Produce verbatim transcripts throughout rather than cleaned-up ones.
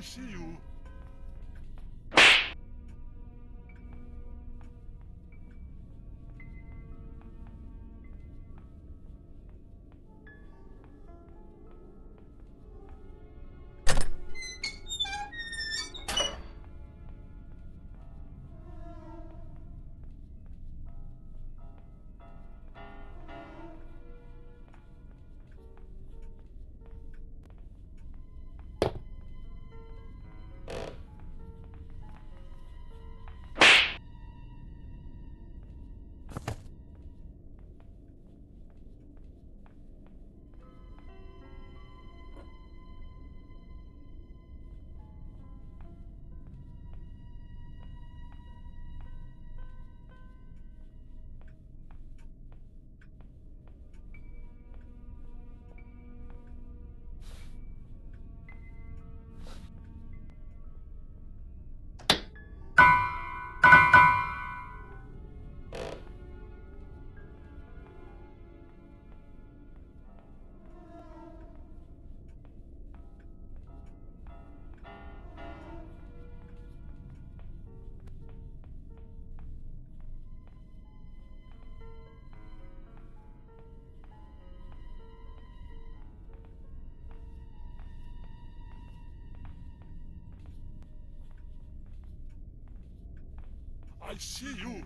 I see you. I see you.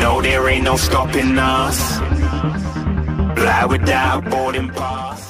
No, there ain't no stopping us. Fly without boarding pass.